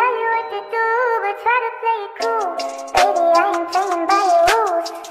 tell you what to do, but try to play it cool. Baby, I ain't playing by your rules.